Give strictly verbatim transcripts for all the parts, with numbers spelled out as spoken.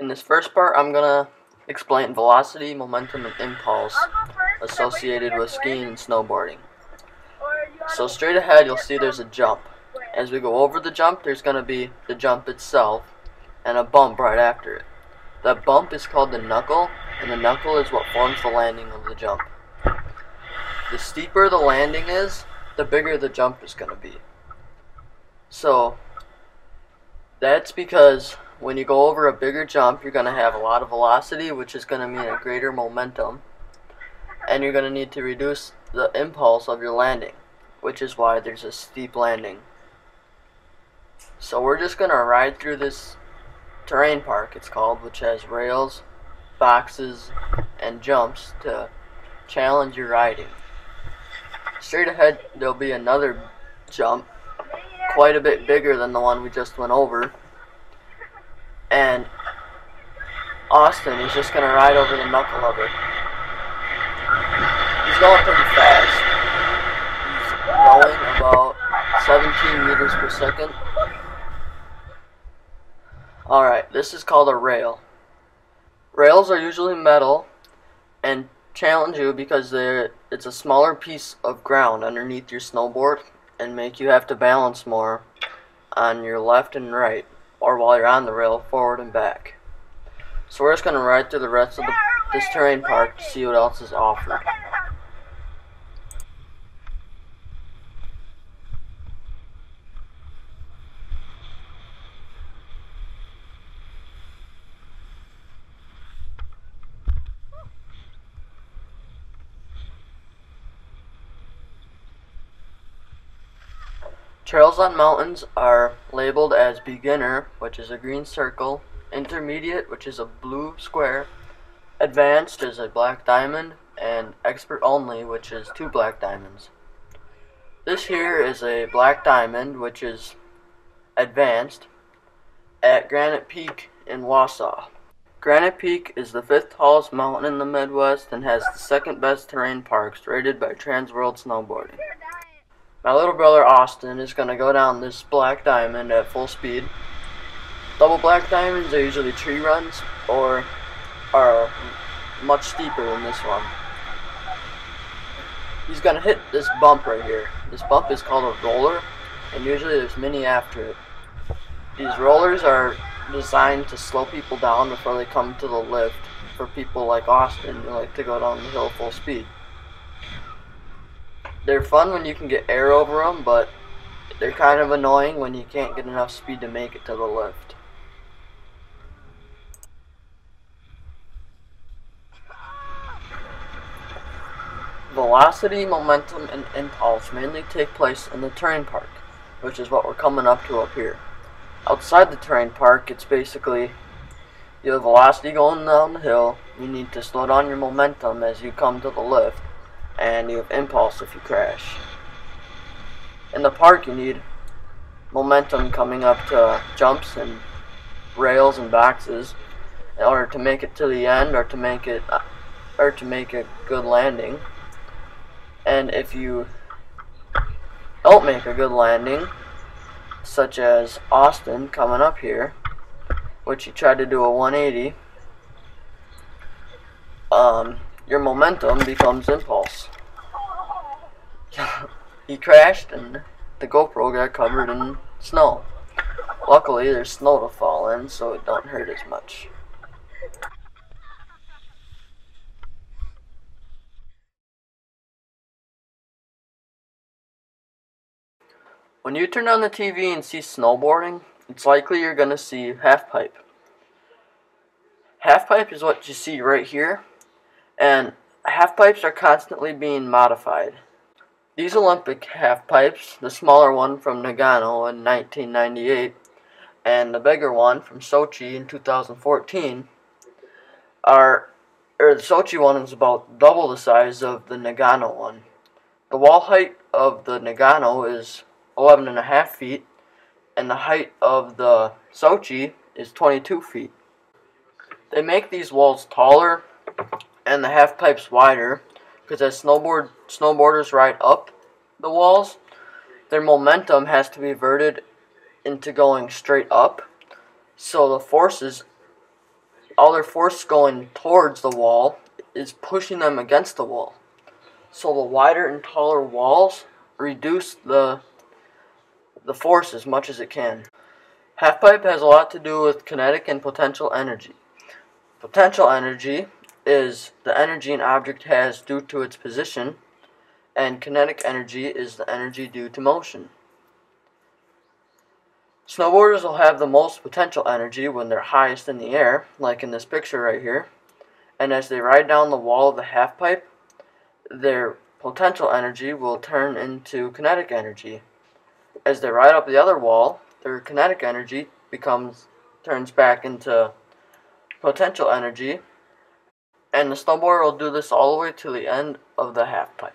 In this first part, I'm gonna explain velocity, momentum, and impulse associated with skiing and snowboarding. So straight ahead, you'll see there's a jump. As we go over the jump, there's gonna be the jump itself and a bump right after it. That bump is called the knuckle, and the knuckle is what forms the landing of the jump. The steeper the landing is, the bigger the jump is gonna be. So that's because when you go over a bigger jump, you're gonna have a lot of velocity, which is gonna mean a greater momentum, and you're gonna need to reduce the impulse of your landing, which is why there's a steep landing. So we're just gonna ride through this terrain park, it's called, which has rails, boxes, and jumps to challenge your riding. Straight ahead, there'll be another jump, quite a bit bigger than the one we just went over, and Austin is just going to ride over the knuckle of it. He's going pretty fast. He's going about seventeen meters per second. Alright, this is called a rail. Rails are usually metal and challenge you because they're it's a smaller piece of ground underneath your snowboard and make you have to balance more on your left and right, or while you're on the rail, forward and back. So we're just going to ride through the rest of the, this terrain park to see what else is offered. Trails on mountains are labeled as beginner, which is a green circle, intermediate, which is a blue square, advanced is a black diamond, and expert only, which is two black diamonds. This here is a black diamond, which is advanced, at Granite Peak in Wausau. Granite Peak is the fifth tallest mountain in the Midwest and has the second best terrain parks rated by Trans World Snowboarding. My little brother Austin is going to go down this black diamond at full speed. Double black diamonds are usually tree runs or are much steeper than this one. He's going to hit this bump right here. This bump is called a roller, and usually there's many after it. These rollers are designed to slow people down before they come to the lift for people like Austin who like to go down the hill full speed. They're fun when you can get air over them, but they're kind of annoying when you can't get enough speed to make it to the lift. Velocity, momentum, and impulse mainly take place in the terrain park, which is what we're coming up to up here. Outside the terrain park, it's basically you have velocity going down the hill, you need to slow down your momentum as you come to the lift, and you have impulse if you crash. In the park, you need momentum coming up to jumps and rails and boxes in order to make it to the end or to make it or to make a good landing. And if you don't make a good landing, such as Austin coming up here, which he tried to do a one eighty, um, your momentum becomes impulse. He crashed and the GoPro got covered in snow. Luckily there's snow to fall in, so it don't hurt as much. When you turn on the T V and see snowboarding, it's likely you're gonna see half pipe. Half pipe is what you see right here, and half pipes are constantly being modified. These Olympic half pipes, the smaller one from Nagano in nineteen ninety-eight and the bigger one from Sochi in two thousand fourteen, are, or the Sochi one is about double the size of the Nagano one. The wall height of the Nagano is eleven and a half feet, and the height of the Sochi is twenty-two feet. They make these walls taller and the half pipes wider, because as snowboard snowboarders ride up the walls, their momentum has to be diverted into going straight up, so the forces all their force going towards the wall is pushing them against the wall. So the wider and taller walls reduce the the force as much as it can. Halfpipe has a lot to do with kinetic and potential energy. Potential energy is the energy an object has due to its position, and kinetic energy is the energy due to motion. Snowboarders will have the most potential energy when they're highest in the air, like in this picture right here, and as they ride down the wall of the halfpipe, their potential energy will turn into kinetic energy. As they ride up the other wall, their kinetic energy becomes turns back into potential energy, and the snowboarder will do this all the way to the end of the halfpipe.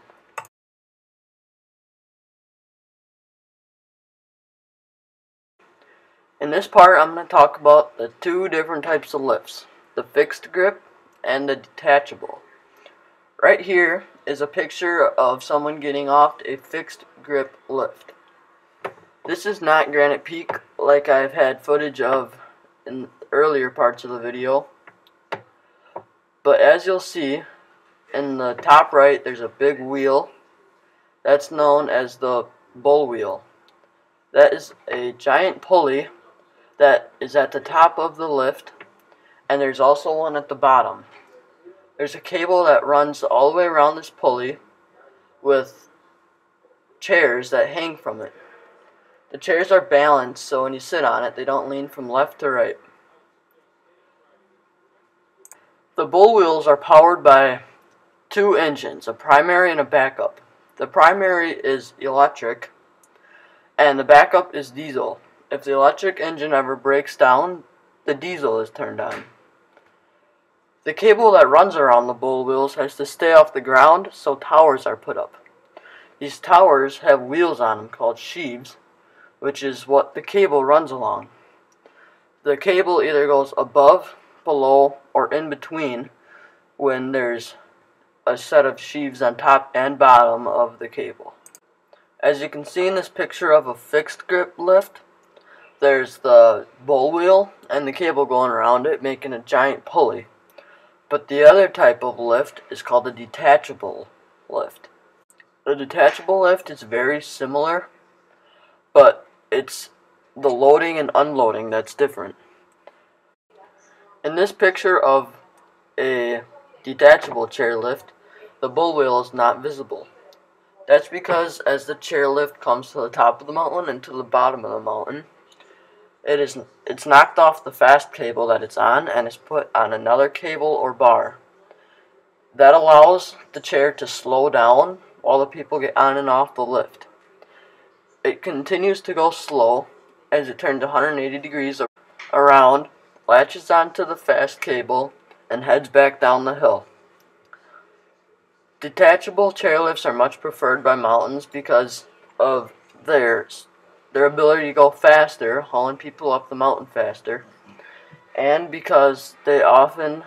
In this part, I'm going to talk about the two different types of lifts, the fixed grip and the detachable. Right here is a picture of someone getting off a fixed grip lift. This is not Granite Peak like I've had footage of in earlier parts of the video, but as you'll see in the top right, there's a big wheel that's known as the bull wheel. That is a giant pulley that is at the top of the lift, and there's also one at the bottom. There's a cable that runs all the way around this pulley with chairs that hang from it. The chairs are balanced, so when you sit on it, they don't lean from left to right. The bull wheels are powered by two engines, a primary and a backup. The primary is electric, and the backup is diesel. If the electric engine ever breaks down, the diesel is turned on. The cable that runs around the bull wheels has to stay off the ground, so towers are put up. These towers have wheels on them called sheaves, which is what the cable runs along. The cable either goes above, below, or in between when there's a set of sheaves on top and bottom of the cable. As you can see in this picture of a fixed grip lift, there's the bull wheel and the cable going around it, making a giant pulley. But the other type of lift is called a detachable lift. The detachable lift is very similar, but it's the loading and unloading that's different. In this picture of a detachable chairlift, the bull wheel is not visible. That's because as the chairlift comes to the top of the mountain and to the bottom of the mountain, It is, it's knocked off the fast cable that it's on and is put on another cable or bar. That allows the chair to slow down while the people get on and off the lift. It continues to go slow as it turns one hundred eighty degrees around, latches onto the fast cable, and heads back down the hill. Detachable chairlifts are much preferred by mountains because of their Their ability to go faster, hauling people up the mountain faster, and because they often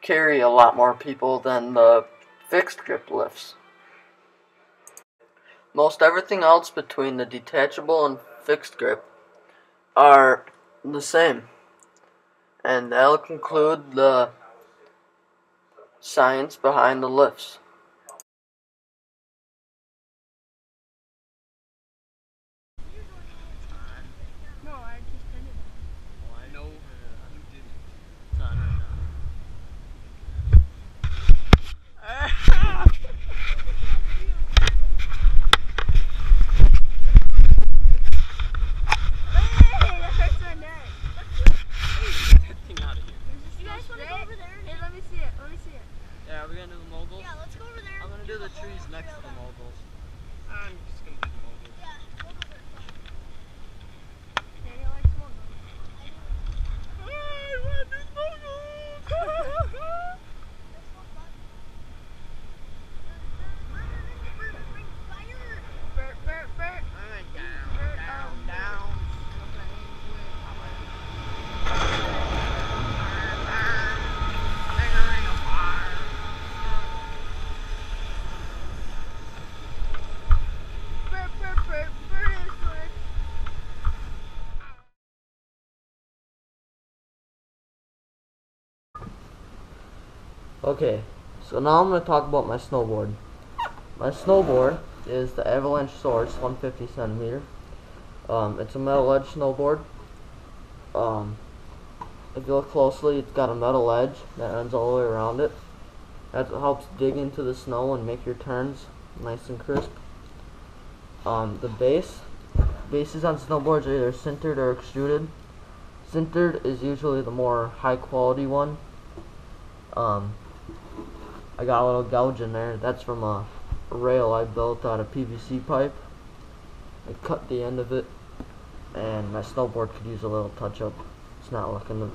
carry a lot more people than the fixed grip lifts. Most everything else between the detachable and fixed grip are the same. And that'll conclude the science behind the lifts. Over there? Hey, let me see it. Let me see it. Yeah, are we gonna do the mogul? Yeah, let's go. Okay, so now I'm going to talk about my snowboard. My snowboard is the Avalanche Swords one hundred fifty centimeter. Um, it's a metal edge snowboard. Um, if you look closely, it's got a metal edge that ends all the way around it. That helps dig into the snow and make your turns nice and crisp. Um, the base. Bases on snowboards are either sintered or extruded. Sintered is usually the more high quality one. Um, I got a little gouge in there. That's from a rail I built out of P V C pipe. I cut the end of it, and my snowboard could use a little touch up. It's not looking,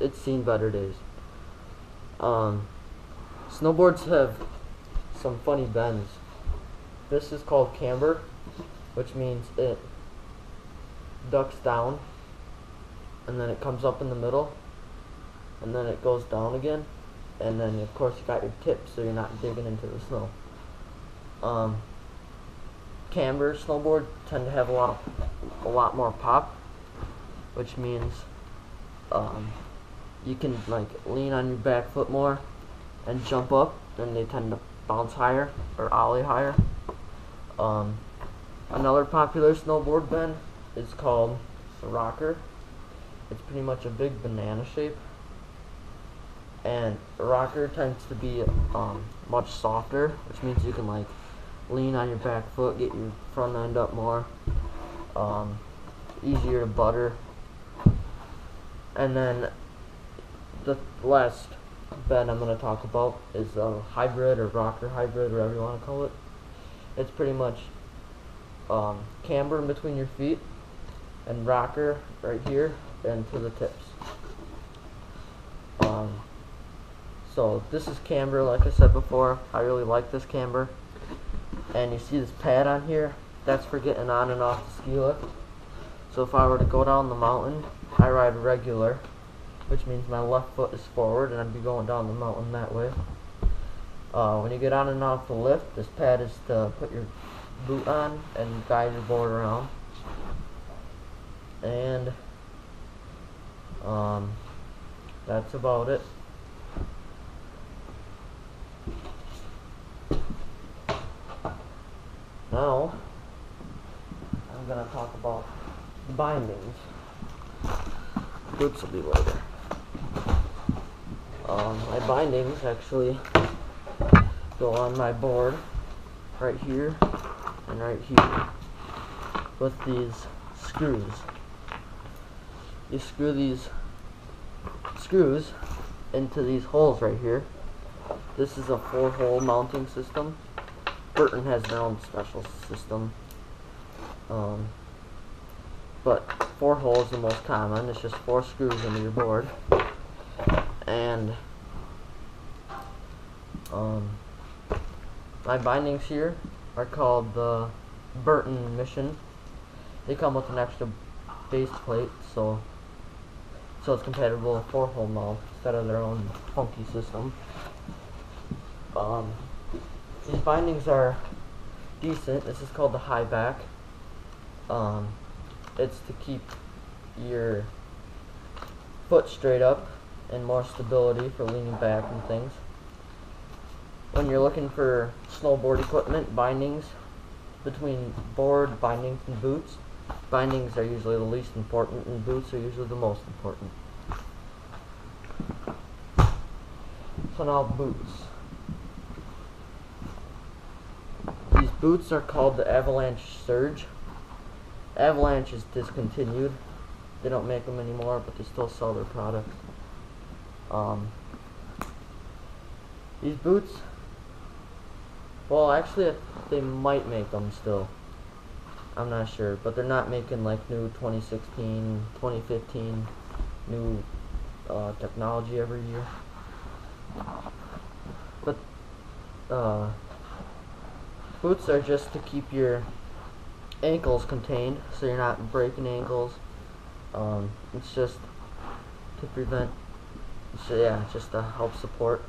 it's seen better days. Um, snowboards have some funny bends. This is called camber, which means it ducks down and then it comes up in the middle and then it goes down again, and then of course you got your tips so you're not digging into the snow. Um, camber snowboards tend to have a lot a lot more pop, which means um, you can like lean on your back foot more and jump up, and they tend to bounce higher or ollie higher. Um, another popular snowboard bend is called the rocker. It's pretty much a big banana shape, and the rocker tends to be um, much softer, which means you can like lean on your back foot, get your front end up more, um, easier to butter. And then the last bend I'm going to talk about is a hybrid, or rocker hybrid, whatever you want to call it. It's pretty much um, camber in between your feet and rocker right here and to the tips. Um, so this is camber, like I said before. I really like this camber. And you see this pad on here? That's for getting on and off the ski lift. So if I were to go down the mountain, I ride regular, which means my left foot is forward and I'd be going down the mountain that way. Uh, when you get on and off the lift, this pad is to put your boot on and guide your board around. And um, that's about it. Now, I'm going to talk about bindings. Boots will be later. Um, my bindings actually go on my board right here and right here with these screws. You screw these screws into these holes right here. This is a four-hole mounting system. Burton has their own special system, um, but four holes is the most common. It's just four screws into your board, and um, my bindings here are called the Burton Mission. They come with an extra base plate, so so it's compatible with four-hole mount instead of their own funky system. Um, These bindings are decent. This is called the high back. Um, it's to keep your foot straight up and more stability for leaning back and things. When you're looking for snowboard equipment, bindings between board, bindings, and boots. Bindings are usually the least important, and boots are usually the most important. So now, boots. Boots are called the Avalanche Surge. Avalanche is discontinued. They don't make them anymore, but they still sell their product. Um, these boots, well, actually, they might make them still. I'm not sure, but they're not making like new twenty sixteen, twenty fifteen, new uh, technology every year. But, uh... boots are just to keep your ankles contained, so you're not breaking ankles. Um, it's just to prevent, so yeah, just to help support.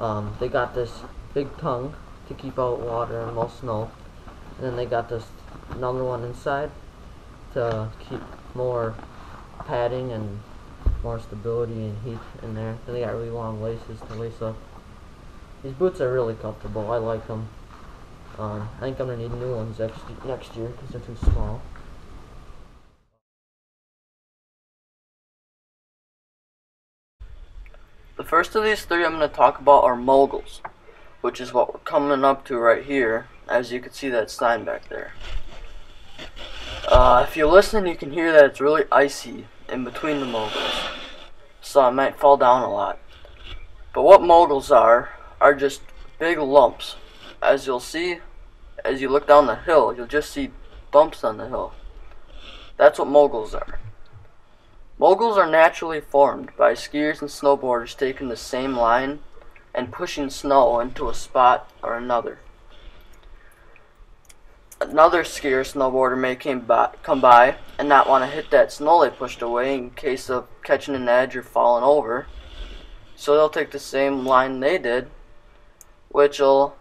Um, they got this big tongue to keep out water and most snow, and then they got this another one inside to keep more padding and more stability and heat in there. They got really long laces to lace up. These boots are really comfortable. I like them. Um, I think I'm going to need new ones next, next year because they're too small. The first of these three I'm going to talk about are moguls, which is what we're coming up to right here. As you can see that sign back there. Uh, if you listen, you can hear that it's really icy in between the moguls, so I might fall down a lot. But what moguls are, are just big lumps. As you'll see, as you look down the hill, you'll just see bumps on the hill. That's what moguls are. Moguls are naturally formed by skiers and snowboarders taking the same line and pushing snow into a spot or another. Another skier or snowboarder may come by and not want to hit that snow they pushed away in case of catching an edge or falling over, so they'll take the same line they did, which will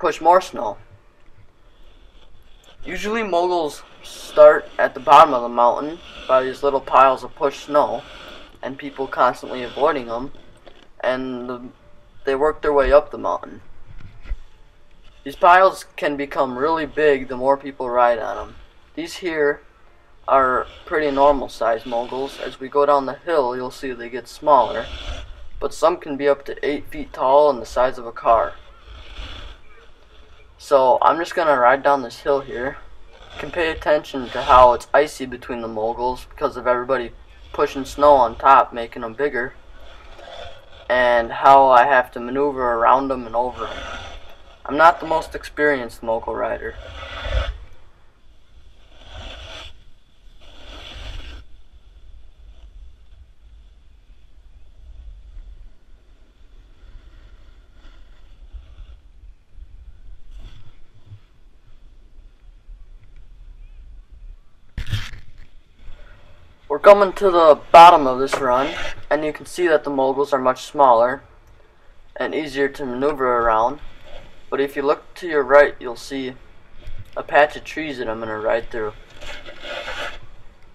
push more snow. Usually moguls start at the bottom of the mountain by these little piles of pushed snow and people constantly avoiding them, and the, they work their way up the mountain. These piles can become really big the more people ride on them. These here are pretty normal size moguls. As we go down the hill, you'll see they get smaller, but some can be up to eight feet tall and the size of a car. So I'm just going to ride down this hill here. You can pay attention to how it's icy between the moguls because of everybody pushing snow on top, making them bigger, and how I have to maneuver around them and over them. I'm not the most experienced mogul rider. We're coming to the bottom of this run, and you can see that the moguls are much smaller and easier to maneuver around. But if you look to your right, you'll see a patch of trees that I'm going to ride through.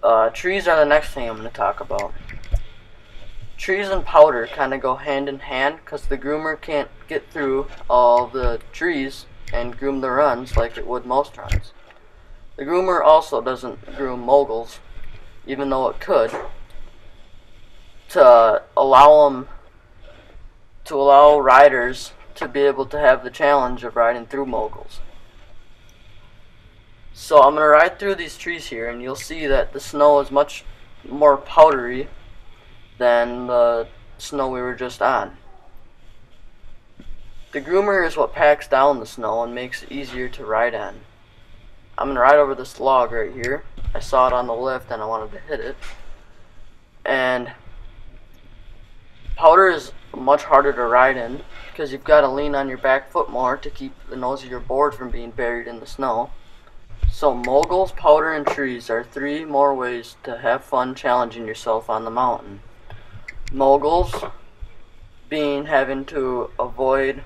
Uh, trees are the next thing I'm going to talk about. Trees and powder kind of go hand in hand because the groomer can't get through all the trees and groom the runs like it would most runs. The groomer also doesn't groom moguls, even though it could, to allow them to allow riders to be able to have the challenge of riding through moguls. So I'm going to ride through these trees here, and you'll see that the snow is much more powdery than the snow we were just on. The groomer is what packs down the snow and makes it easier to ride on. I'm going to ride over this log right here. I saw it on the lift and I wanted to hit it. And powder is much harder to ride in because you've got to lean on your back foot more to keep the nose of your board from being buried in the snow. So moguls, powder, and trees are three more ways to have fun challenging yourself on the mountain. Moguls being having to avoid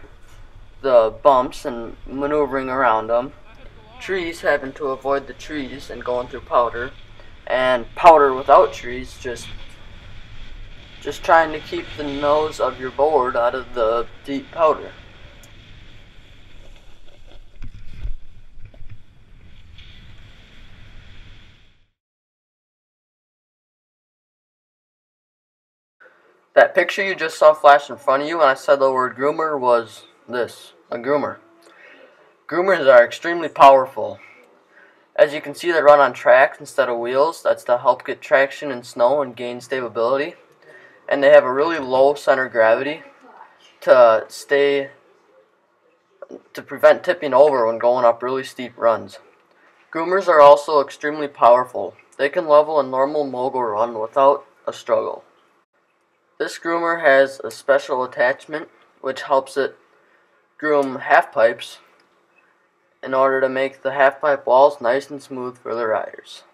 the bumps and maneuvering around them. Trees having to avoid the trees and going through powder. And powder without trees, just Just trying to keep the nose of your board out of the deep powder. That picture you just saw flash in front of you when I said the word groomer was this, a groomer. Groomers are extremely powerful. As you can see, they run on tracks instead of wheels. That's to help get traction in snow and gain stability. And they have a really low center of gravity to stay to prevent tipping over when going up really steep runs. Groomers are also extremely powerful. They can level a normal mogul run without a struggle. This groomer has a special attachment which helps it groom half pipes in order to make the half pipe walls nice and smooth for the riders.